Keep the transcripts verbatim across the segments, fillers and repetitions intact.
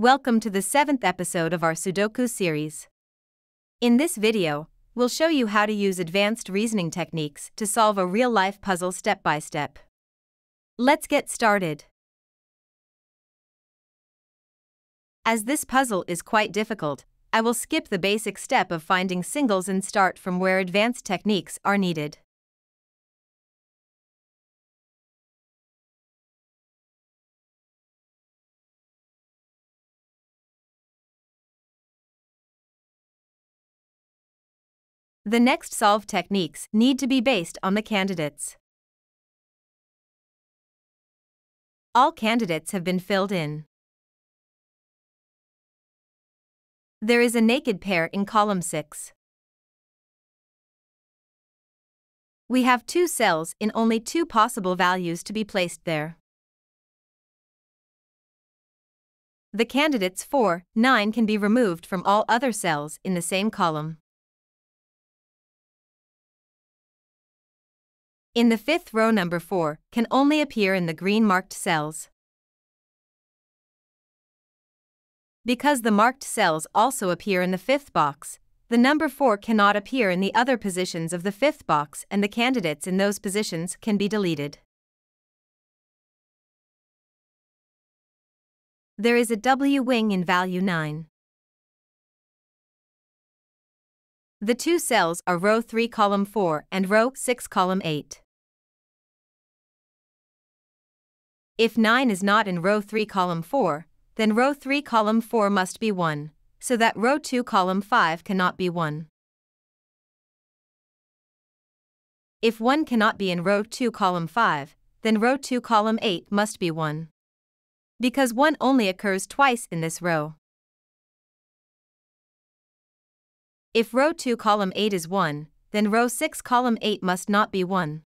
Welcome to the seventh episode of our Sudoku series. In this video, we'll show you how to use advanced reasoning techniques to solve a real-life puzzle step by step. Let's get started. As this puzzle is quite difficult, I will skip the basic step of finding singles and start from where advanced techniques are needed. The next solve techniques need to be based on the candidates. All candidates have been filled in. There is a naked pair in column six. We have two cells in only two possible values to be placed there. The candidates four, nine can be removed from all other cells in the same column. In the fifth row, number four can only appear in the green marked cells. Because the marked cells also appear in the fifth box, the number four cannot appear in the other positions of the fifth box, and the candidates in those positions can be deleted. There is a W-Wing in value nine. The two cells are row three, column four and row six, column eight. If nine is not in row three, column four, then row three, column four must be one, so that row two, column five cannot be one. If one cannot be in row two, column five, then row two, column eight must be one, because one only occurs twice in this row. If row two, column eight is one, then row six, column eight must not be one.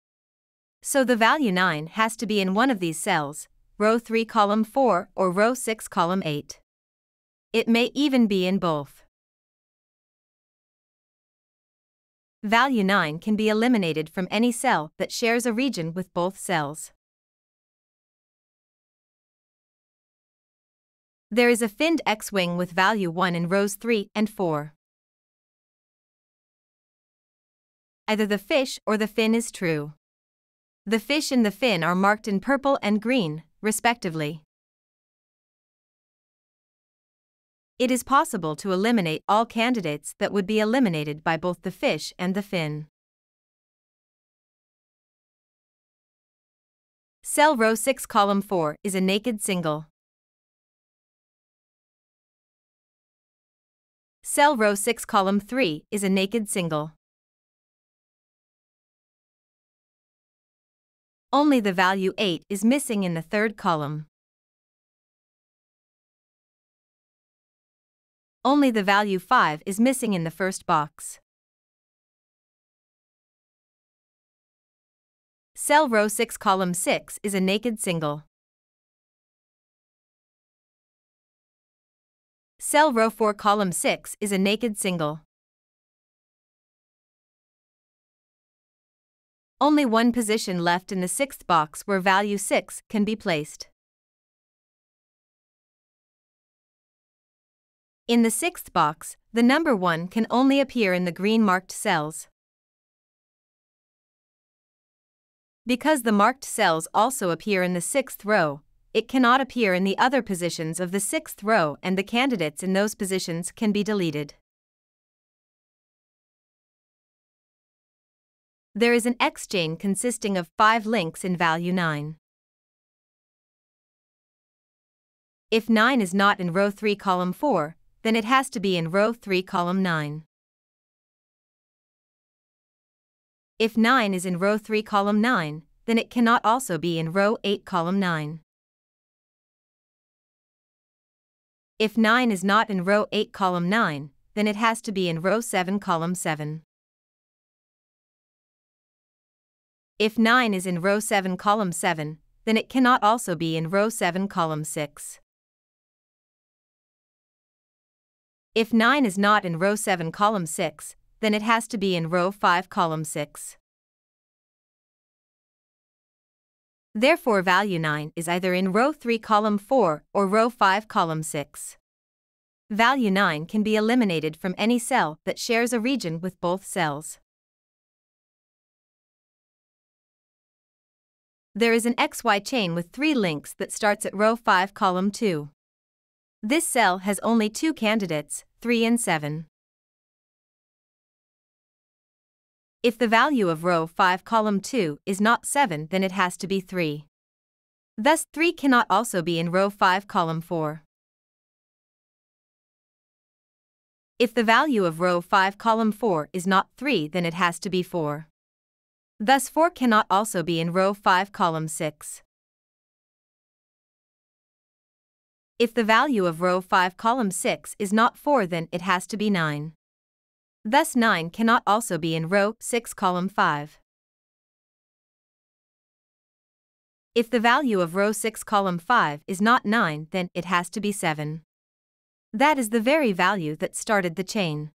So the value nine has to be in one of these cells, row three, column four or row six, column eight. It may even be in both. Value nine can be eliminated from any cell that shares a region with both cells. There is a finned X-wing with value one in rows three and four. Either the fish or the fin is true. The fish and the fin are marked in purple and green, respectively. It is possible to eliminate all candidates that would be eliminated by both the fish and the fin. Cell row six, column four is a naked single. Cell row six, column three is a naked single. Only the value eight is missing in the third column. Only the value five is missing in the first box. Cell row six, column six is a naked single. Cell row four, column six is a naked single. Only one position left in the sixth box where value six can be placed. In the sixth box, the number one can only appear in the green marked cells. Because the marked cells also appear in the sixth row, it cannot appear in the other positions of the sixth row, and the candidates in those positions can be deleted. There is an X-Chain consisting of five links in value nine. If nine is not in row three, column four, then it has to be in row three, column nine. If nine is in row three, column nine, then it cannot also be in row eight, column nine. If nine is not in row eight, column nine, then it has to be in row seven, column seven. If nine is in row seven, column seven, then it cannot also be in row seven, column six. If nine is not in row seven, column six, then it has to be in row five, column six. Therefore value nine is either in row three column four or row five column six. Value nine can be eliminated from any cell that shares a region with both cells. There is an X Y chain with three links that starts at row five column two. This cell has only two candidates, three and seven. If the value of row five column two is not seven, then it has to be three. Thus three cannot also be in row five column four. If the value of row five column four is not three, then it has to be four. Thus four cannot also be in row five column six. If the value of row five column six is not four, then it has to be nine. Thus nine cannot also be in row six column five. If the value of row six column five is not nine, then it has to be seven. That is the very value that started the chain.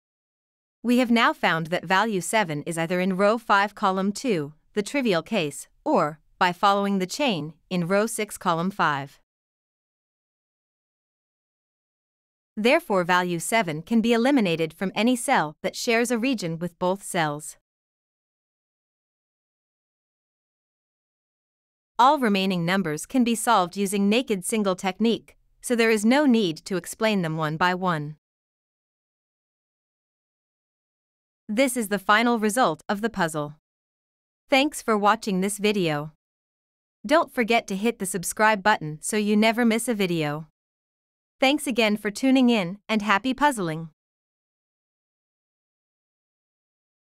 We have now found that value seven is either in row five column two, the trivial case, or, by following the chain, in row six column five. Therefore value seven can be eliminated from any cell that shares a region with both cells. All remaining numbers can be solved using naked single technique, so there is no need to explain them one by one. This is the final result of the puzzle. Thanks for watching this video. Don't forget to hit the subscribe button so you never miss a video. Thanks again for tuning in, and happy puzzling!